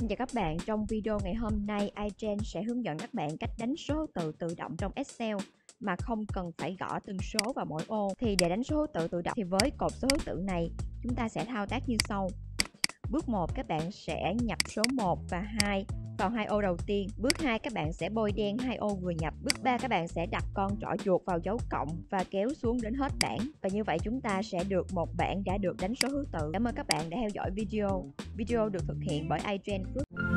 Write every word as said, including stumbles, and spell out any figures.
Xin chào các bạn, trong video ngày hôm nay iGen sẽ hướng dẫn các bạn cách đánh số tự tự động trong Excel mà không cần phải gõ từng số vào mỗi ô. Thì để đánh số tự tự động thì với cột số tự này chúng ta sẽ thao tác như sau. Bước một, các bạn sẽ nhập số một và hai vào hai ô đầu tiên. Bước hai, các bạn sẽ bôi đen hai ô vừa nhập. Bước ba, các bạn sẽ đặt con trỏ chuột vào dấu cộng và kéo xuống đến hết bảng. Và như vậy chúng ta sẽ được một bảng đã được đánh số thứ tự. Cảm ơn các bạn đã theo dõi video. Video được thực hiện bởi iGen Group.